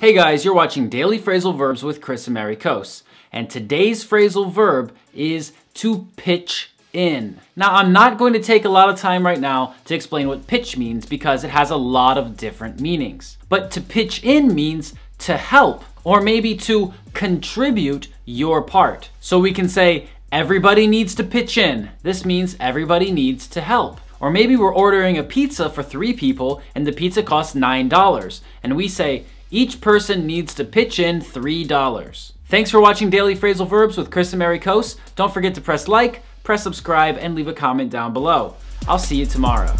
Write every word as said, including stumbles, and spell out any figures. Hey guys, you're watching Daily Phrasal Verbs with Kris Amerikos, and today's phrasal verb is to pitch in. Now, I'm not going to take a lot of time right now to explain what pitch means because it has a lot of different meanings. But to pitch in means to help, or maybe to contribute your part. So we can say, everybody needs to pitch in. This means everybody needs to help. Or maybe we're ordering a pizza for three people and the pizza costs nine dollars, and we say, each person needs to pitch in three dollars. Thanks for watching Daily Phrasal Verbs with Kris Amerikos. Don't forget to press like, press subscribe, and leave a comment down below. I'll see you tomorrow.